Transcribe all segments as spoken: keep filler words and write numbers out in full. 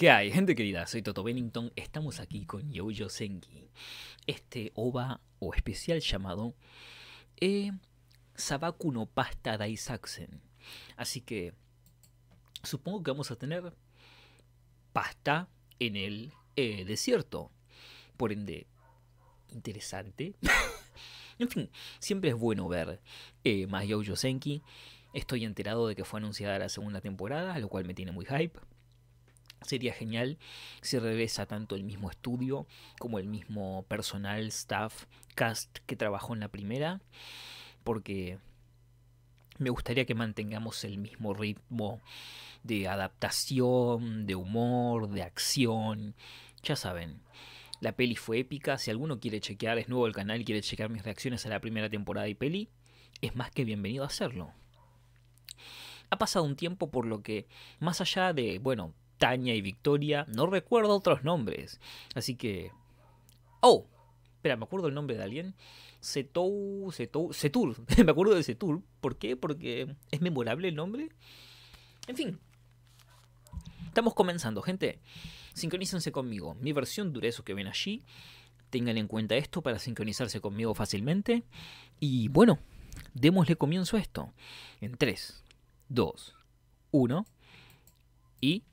¿Qué hay, gente querida? Soy Toto Bennington, estamos aquí con Youjo Senki, este ova o especial llamado eh, Sabaku no Pasta Daisakusen. Así que supongo que vamos a tener pasta en el eh, desierto, por ende, interesante. En fin, siempre es bueno ver eh, más Youjo Senki. Estoy enterado de que fue anunciada la segunda temporada, lo cual me tiene muy hype. Sería genial si regresa tanto el mismo estudio como el mismo personal, staff, cast que trabajó en la primera, porque me gustaría que mantengamos el mismo ritmo de adaptación, de humor, de acción. Ya saben, la peli fue épica. Si alguno quiere chequear, es nuevo el canal y quiere chequear mis reacciones a la primera temporada y peli, es más que bienvenido a hacerlo. Ha pasado un tiempo, por lo que, más allá de, bueno, Tania y Victoria, no recuerdo otros nombres. Así que... ¡Oh! Espera, me acuerdo el nombre de alguien. Setou... Setou... Setur. Me acuerdo de Setur. ¿Por qué? Porque es memorable el nombre. En fin. Estamos comenzando, gente. Sincronícense conmigo. Mi versión durezo que ven allí. Tengan en cuenta esto para sincronizarse conmigo fácilmente. Y bueno, démosle comienzo a esto. En tres, dos, uno... y...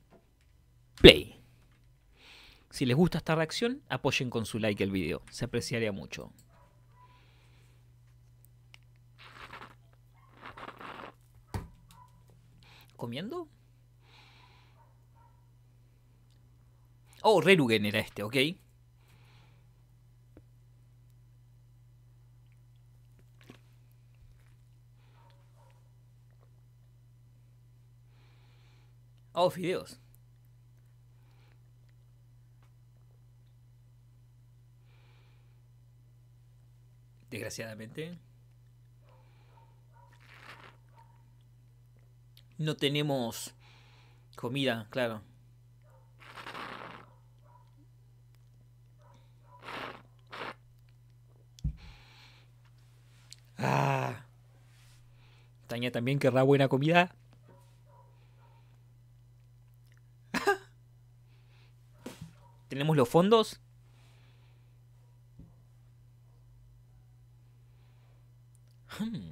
play. Si les gusta esta reacción, apoyen con su like el video. Se apreciaría mucho. ¿Comiendo? Oh, Rerugen era este, ¿ok? Oh, fideos. Desgraciadamente no tenemos comida, claro. Ah, Tania también querrá buena comida. Tenemos los fondos. Hmm.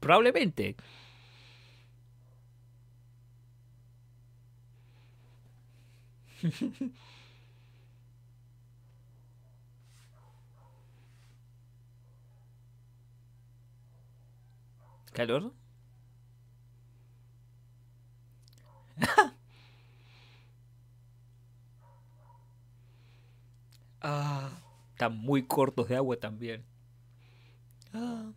Probablemente. ¿Calor? Ah, están muy cortos de agua también. Ah.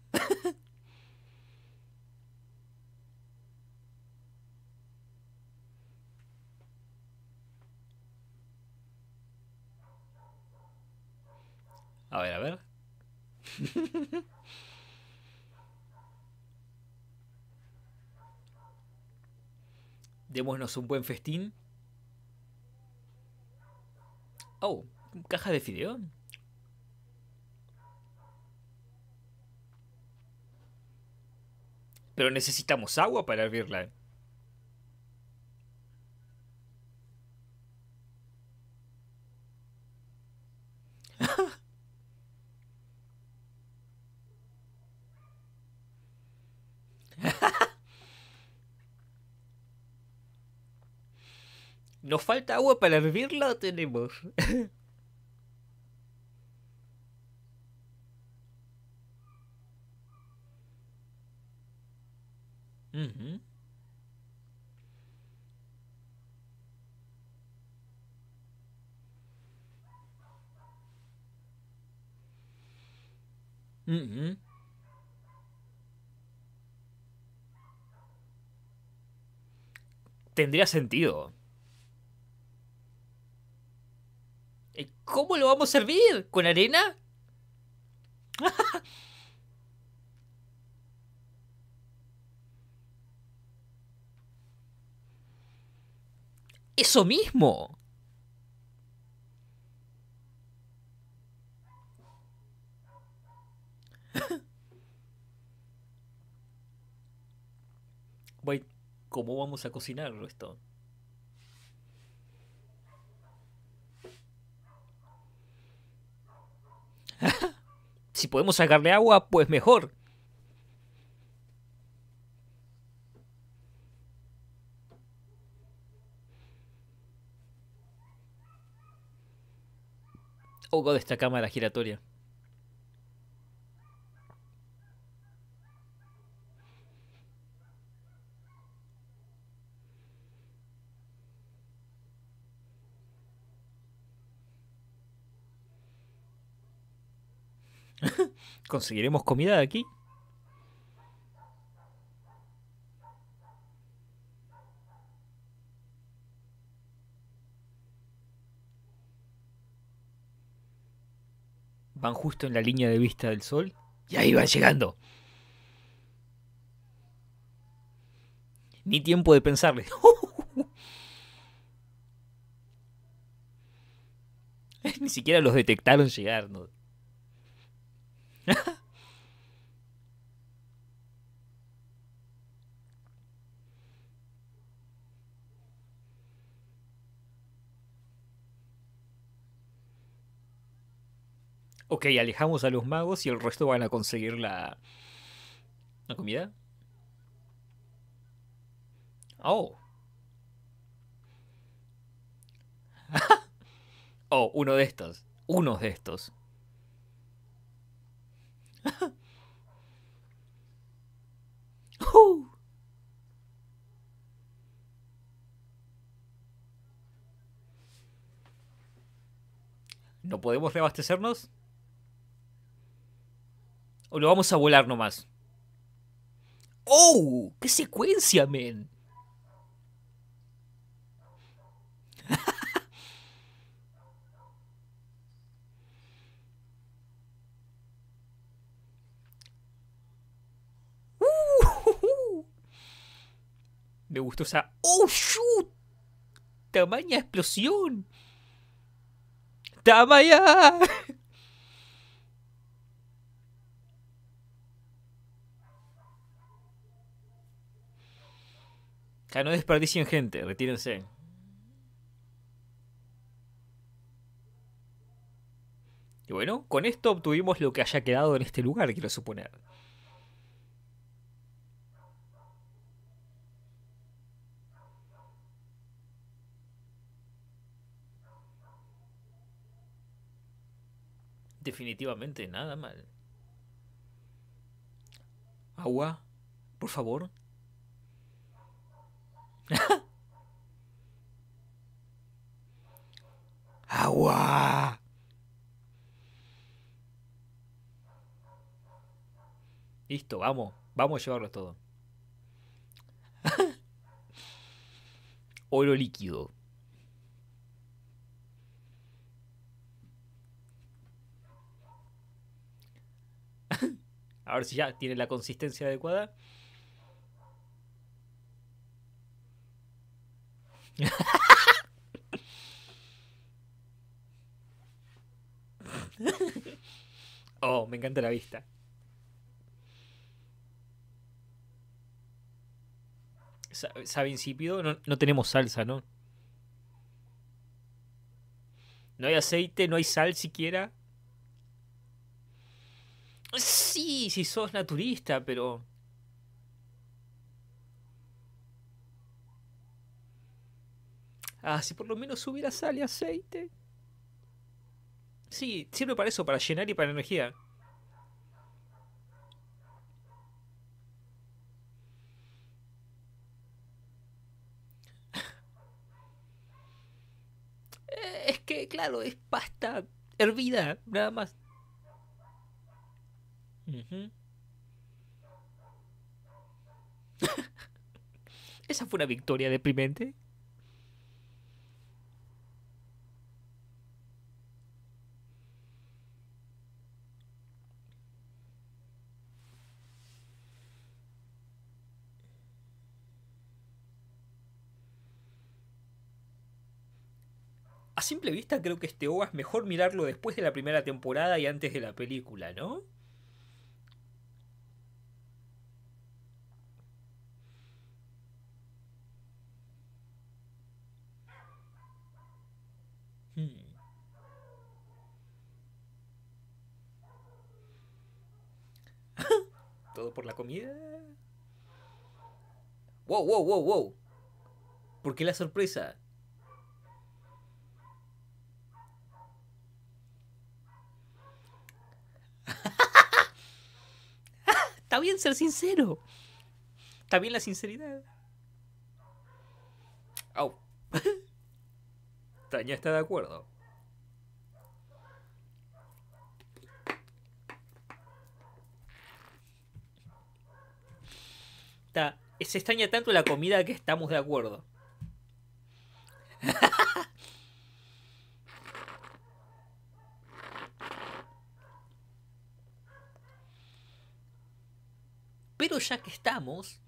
A ver, a ver. Démonos un buen festín. Oh. ¿Caja de fideo? Pero necesitamos agua para hervirla. ¿Nos falta agua para hervirla o tenemos? Uh-huh. Uh-huh. Tendría sentido. ¿Cómo lo vamos a servir? ¿Con arena? ¡Eso mismo! Wait, ¿cómo vamos a cocinar esto? Si podemos sacarle agua, pues mejor. Oh god, esta cámara giratoria. ¿Conseguiremos comida de aquí? Van justo en la línea de vista del sol. Y ahí van llegando. Ni tiempo de pensarle. Ni siquiera los detectaron llegar, ¿no? Ok, alejamos a los magos y el resto van a conseguir la, la comida. Oh. Oh, uno de estos. Unos de estos. uh. ¿No podemos reabastecernos? ¿O lo vamos a volar nomás? ¡Oh! ¡Qué secuencia, men! uh, uh, uh. Me gustó esa... ¡Oh, shoot! ¡Tamaña explosión! ¡Tamaña! Ya no desperdicien gente, retírense. Y bueno, con esto obtuvimos lo que haya quedado en este lugar, quiero suponer. Definitivamente nada mal. Agua, por favor. Agua. Listo, vamos, vamos a llevarlo todo. Oro líquido. A ver si ya tiene la consistencia adecuada. Oh, me encanta la vista. ¿Sabe insípido? No, no tenemos salsa, ¿no? No hay aceite, no hay sal siquiera. Sí, si sos naturista, pero... Ah, si por lo menos hubiera sal y aceite. Sí, sirve para eso, para llenar y para energía. Es que, claro, es pasta hervida, nada más. Uh-huh. Esa fue una victoria deprimente. A simple vista creo que este O V A es mejor mirarlo después de la primera temporada y antes de la película, ¿no? todo por la comida. ¡Wow, wow, wow, wow! ¿Por qué la sorpresa? Está bien ser sincero. Está bien la sinceridad. Au. Tania está de acuerdo. Está, se extraña tanto la comida que estamos de acuerdo. Pero ya que estamos...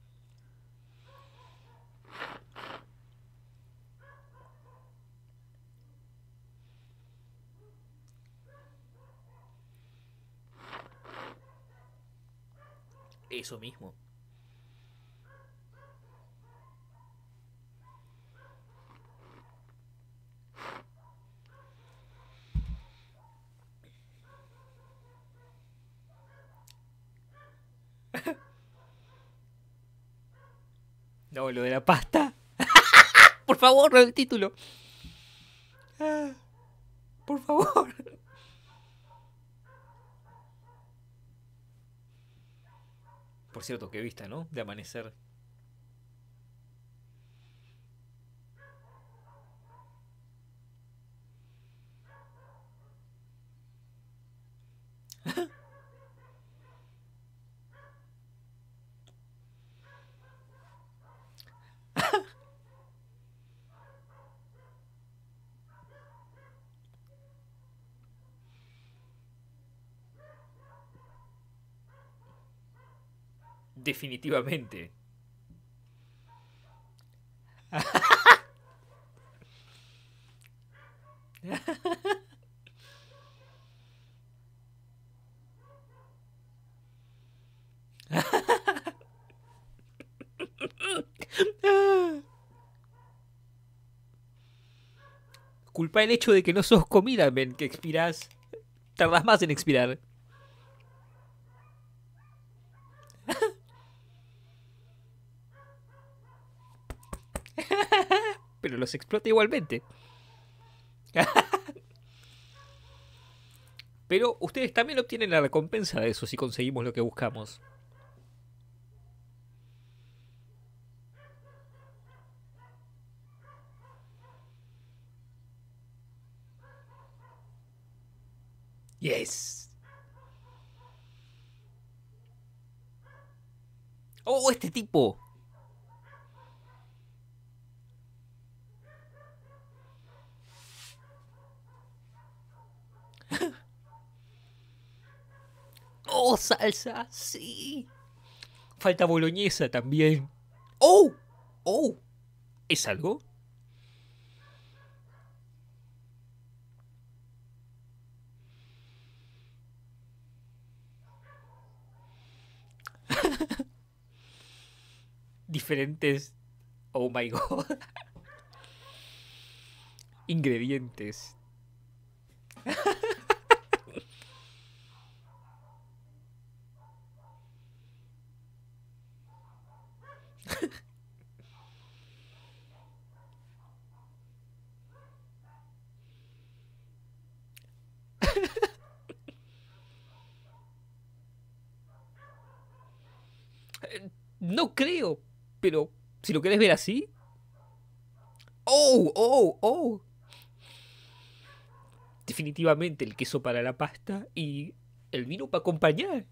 Eso mismo. No, lo de la pasta. Por favor, no el título. Por favor. Por cierto, qué vista, ¿no? De amanecer. Definitivamente. Culpa el hecho de que no sos comida, men, que expirás. Tardás más en expirar. Pero los explota igualmente. Pero ustedes también obtienen la recompensa de eso si conseguimos lo que buscamos. Yes. Oh, este tipo. ¡Oh, salsa! ¡Sí! Falta boloñesa también. ¡Oh! ¡Oh! ¿Es algo? Diferentes... Oh my god. Ingredientes. No creo, pero si lo querés ver así. ¡Oh, oh, oh! Definitivamente el queso para la pasta y el vino para acompañar.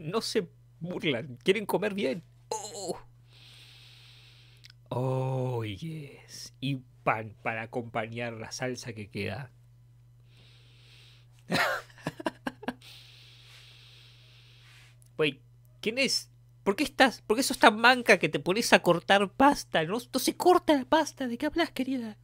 No se burlan, quieren comer bien. ¡Oh! ¡Oh, yes! Y pan para acompañar la salsa que queda. Wait, ¿quién es? ¿Por qué estás? ¿Por qué sos tan manca que te pones a cortar pasta? No, no se corta la pasta. ¿De qué hablas, querida?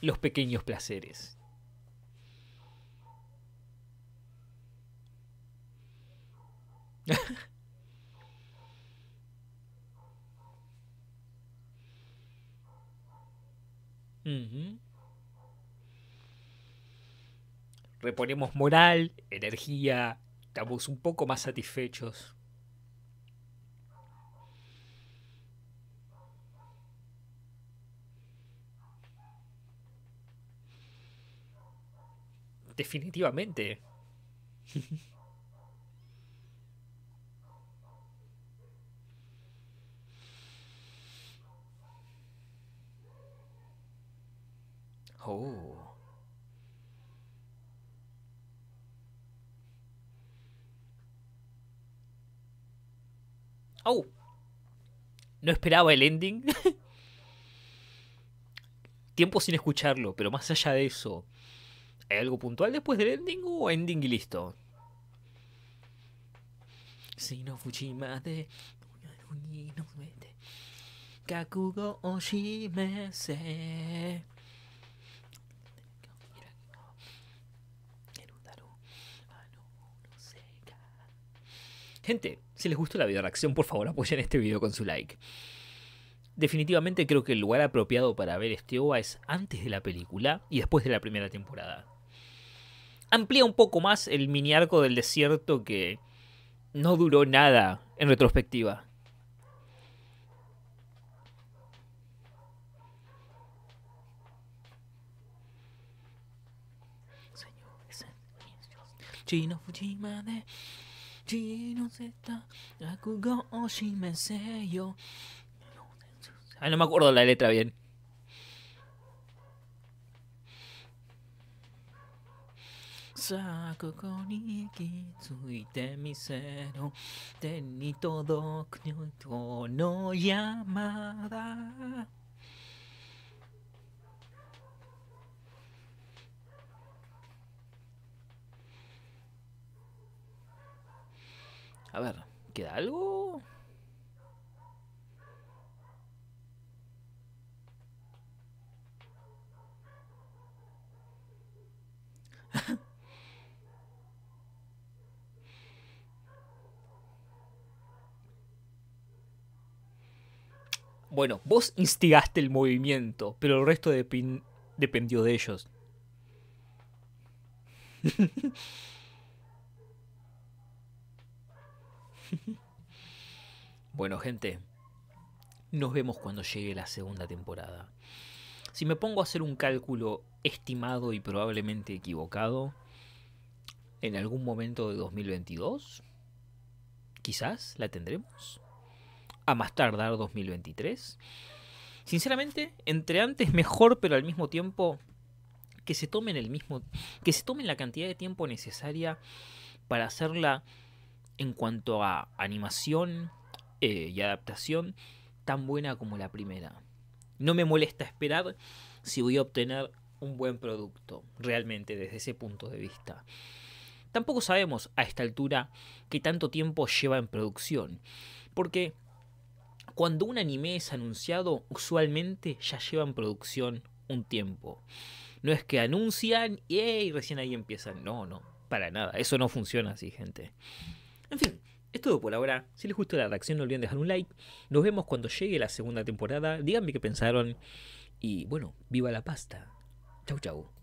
los pequeños placeres. Uh-huh. Reponemos moral, energía, estamos un poco más satisfechos. Definitivamente. Oh. Oh. No esperaba el ending. Tiempo sin escucharlo, pero más allá de eso, ¿hay algo puntual después del ending o ending y listo? Si no fuchimate, no mete. Kakugo oshimese. Gente, si les gustó la video reacción, por favor apoyen este video con su like. Definitivamente creo que el lugar apropiado para ver este O V A es antes de la película y después de la primera temporada. Amplía un poco más el mini arco del desierto que no duró nada en retrospectiva. Chino Fujima de... Ah, no me acuerdo la letra bien. A ver, ¿queda algo? Bueno, vos instigaste el movimiento, pero el resto dep- dependió de ellos. Bueno, gente, nos vemos cuando llegue la segunda temporada. Si me pongo a hacer un cálculo estimado y probablemente equivocado, en algún momento de dos mil veintidós, quizás la tendremos. A más tardar dos mil veintitrés. Sinceramente, entre antes mejor, pero al mismo tiempo que se tomen el mismo, que se tomen la cantidad de tiempo necesaria para hacerla. En cuanto a animación eh, y adaptación, tan buena como la primera. No me molesta esperar si voy a obtener un buen producto, realmente desde ese punto de vista. Tampoco sabemos a esta altura qué tanto tiempo lleva en producción, porque cuando un anime es anunciado, usualmente ya lleva en producción un tiempo. No es que anuncian y hey, recién ahí empiezan. No, no, para nada. Eso no funciona así, gente. En fin, es todo por ahora. Si les gustó la reacción no olviden dejar un like. Nos vemos cuando llegue la segunda temporada. Díganme qué pensaron. Y bueno, viva la pasta. Chau chau.